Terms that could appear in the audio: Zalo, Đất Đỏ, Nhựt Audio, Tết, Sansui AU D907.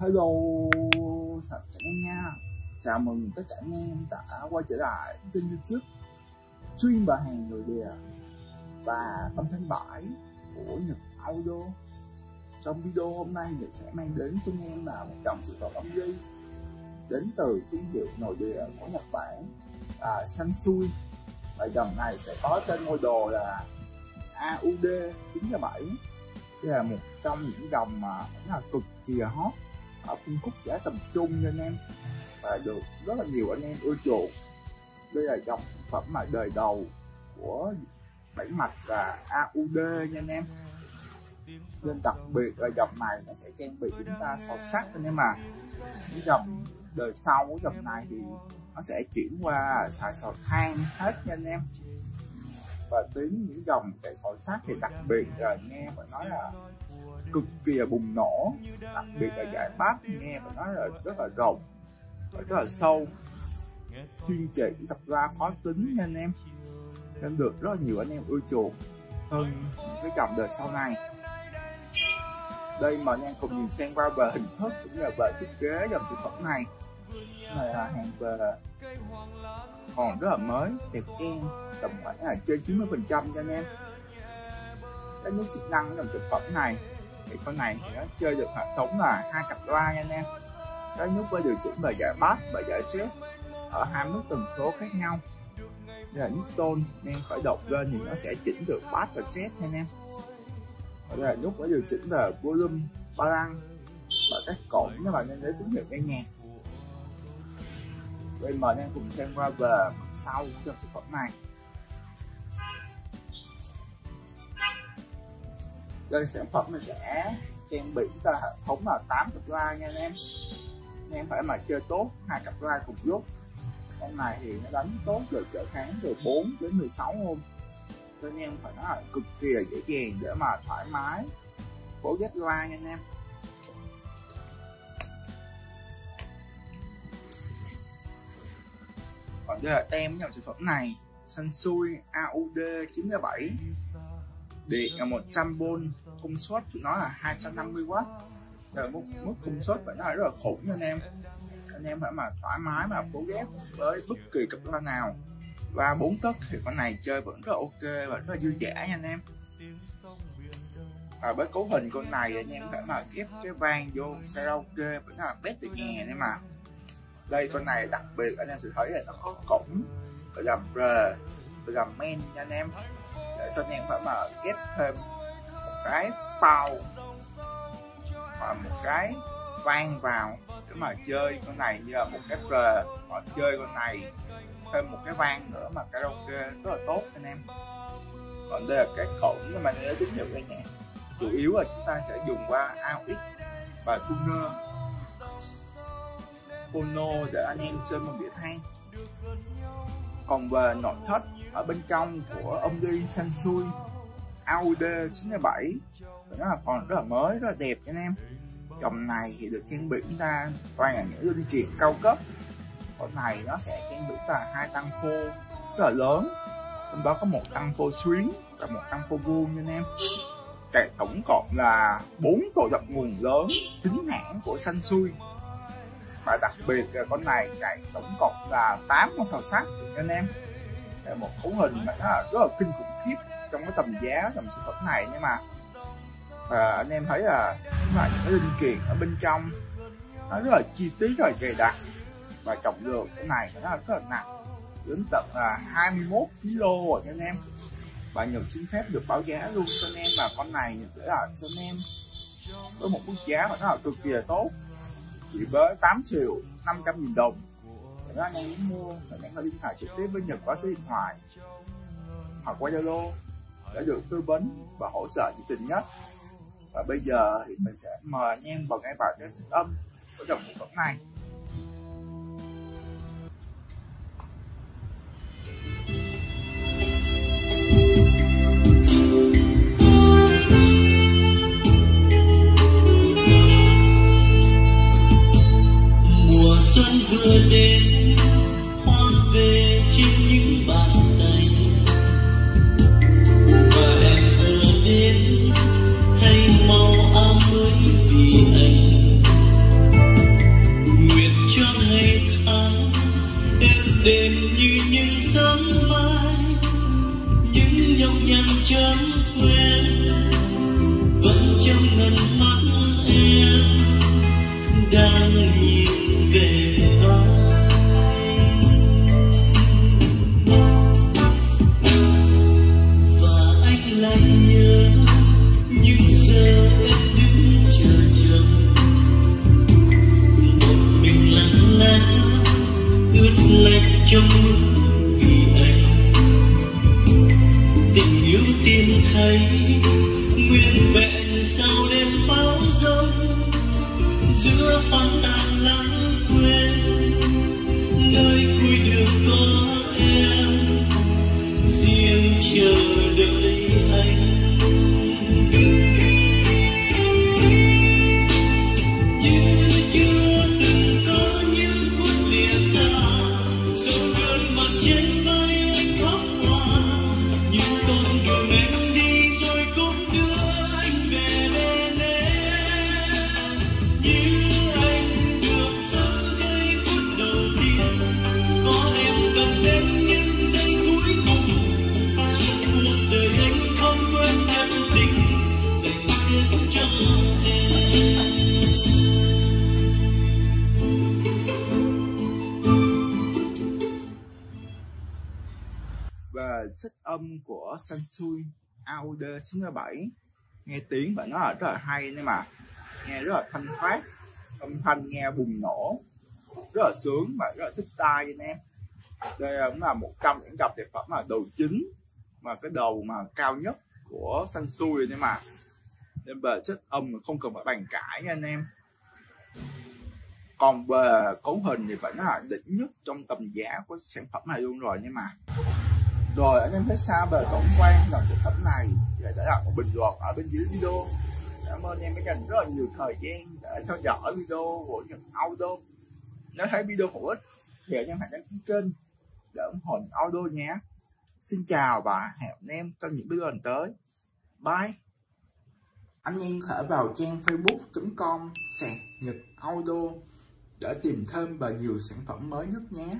Hello, chào cả nha. Chào mừng tất cả anh em đã quay trở lại kênh YouTube chuyên bà hàng người đè và âm thanh bãi của Nhựt Audio. Trong video hôm nay, Nhật sẽ mang đến cho anh em là một dòng sản phẩm âm dây đến từ thương hiệu nội địa của Nhật Bản, Sansui. Và dòng này sẽ có trên ngôi đồ là AU D907. Đây là một trong những dòng mà rất là cực kỳ hot ở phân khúc giá tầm trung nha anh em, và được rất là nhiều anh em ưa chuộng. Đây là dòng sản phẩm mà đời đầu của bản mạch là AUD nha anh em, nên đặc biệt là dòng này nó sẽ trang bị chúng ta sò sắt anh em mà. Cái dòng đời sau của dòng này thì nó sẽ chuyển qua xài sò than hết nha anh em. Và tính những dòng chạy sò sắt thì đặc biệt là nghe phải nói là cực kỳ là bùng nổ, đặc biệt là giải bát nghe phải nói là rất là rộng và rất là sâu, chuyên trị thật ra khó tính nha anh em, nên được rất là nhiều anh em ưa chuộng hơn cái dòng đời sau này. Đây mà anh em cùng nhìn xem qua về hình thức cũng như là về thiết kế dòng sản phẩm này, là hàng về còn rất là mới, đẹp trang, tầm khoảng là trên 90% cho anh em. Cái nút chức năng dòng sản phẩm này thì con này thì nó chơi được hệ thống là 2 cặp loa nha anh em. Cái nút với điều chỉnh về giải bass và giải stress ở 2 mức tần số khác nhau. Đây là nút tone, anh em khởi động lên thì nó sẽ chỉnh được bass và stress nha anh em. Và đây là nút với điều chỉnh về volume, balance và các cổng nó là nên lấy tín hiệu nghe nhạc. Bây giờ anh em cùng xem qua về mặt sau của dòng sản phẩm này. Đây sản phẩm này sẽ trang bị chúng ta hệ thống là 8 cặp loa nha anh em. Anh em phải mà chơi tốt 2 cặp loa cùng lúc. Con này thì nó đánh tốt được trở kháng từ 4 đến 16 ohm. Cho anh em phải nói là cực kỳ dễ dàng để mà thoải mái phối ghép loa nha anh em. Còn đây là tem dòng sản phẩm này, Sansui AU D907. Điện là 100V, công suất của nó là 250W. Rồi mức công suất phải nói rất là khủng nha anh em. Anh em phải mà thoải mái mà phối ghép với bất kỳ cặp loa nào. Và 4 tấc thì con này chơi vẫn rất là ok và rất là dư dả nha anh em. Và với cấu hình con này anh em phải mà ghép cái vang vô karaoke vẫn là best để nghe anh em mà. Đây con này đặc biệt anh em sẽ thấy là nó có cổng làm rờ làm men nha anh em, để cho anh em phải mà ghép thêm một cái pau và một cái vang vào để mà chơi con này, như là một cái rờ họ chơi con này thêm một cái vang nữa mà karaoke rất là tốt anh em. Còn đây là cái cổng nhưng mà nó tín hiệu nghe nhạc, chủ yếu là chúng ta sẽ dùng qua AUX và tuner Pono để anh em chơi một đĩa hay. Còn về nội thất ở bên trong của ông đi Sansui AU D907 nó là còn rất là mới, rất là đẹp cho anh em. Dòng này thì được trang bị chúng ta toàn là những linh kiện cao cấp. Con này nó sẽ trang bị là 2 tăng phô rất là lớn, trong đó có 1 tăng phô xuyến và 1 tăng phô vuông nha anh em. Cái tổng cộng là 4 tổ dập nguồn lớn chính hãng của Sansui. Và đặc biệt là con này chạy tổng cộng là 8 con sò sắt anh em. Đây là một cấu hình mà nó rất là kinh khủng khiếp trong cái tầm giá tầm sản phẩm này. Nhưng mà anh em thấy là những cái linh kiện ở bên trong nó rất là chi tiết, rất là dày đặc, và trọng lượng cái này nó rất là nặng, đến tận là 21 kg rồi anh em. Và Nhật xin phép được báo giá luôn cho anh em, và con này để là cho anh em với một mức giá mà nó là cực kỳ là tốt, chỉ với 8.500.000 đồng. Nếu anh em muốn mua thì anh em liên hệ trực tiếp với Nhật qua số điện thoại hoặc qua Zalo để được tư vấn và hỗ trợ nhiệt tình nhất. Và bây giờ thì mình sẽ mời anh em vào ngay vào cái chất âm của dòng sản phẩm này. Vừa đến hoa về trên những bàn tay, và em vừa đến thay màu áo mới vì anh. Và chất âm của Sansui AU D907 nghe tiếng và nó là rất là hay, nhưng mà nghe rất là thanh thoát, âm thanh nghe bùng nổ, rất là sướng và rất là thích tai anh em. Đây cũng là một trong những cặp sản phẩm mà đầu chính, mà cái đầu mà cao nhất của Sansui, nhưng mà nên về chất âm không cần phải bàn cãi nha anh em. Còn về cấu hình thì vẫn là đỉnh nhất trong tầm giá của sản phẩm này luôn rồi. Nhưng mà rồi anh em thấy sao về tổng quan dòng sản phẩm này thì để lại một bình luận ở bên dưới video. Cảm ơn em đã dành rất là nhiều thời gian để theo dõi video của Nhựt Audio. Nếu thấy video hữu ích thì anh em hãy đăng ký kênh để ủng hộ Nhựt Audio nhé. Xin chào và hẹn anh em trong những video lần tới. Bye. Anh em có thể vào trang facebook.com/Nhựt Audio để tìm thêm về nhiều sản phẩm mới nhất nhé.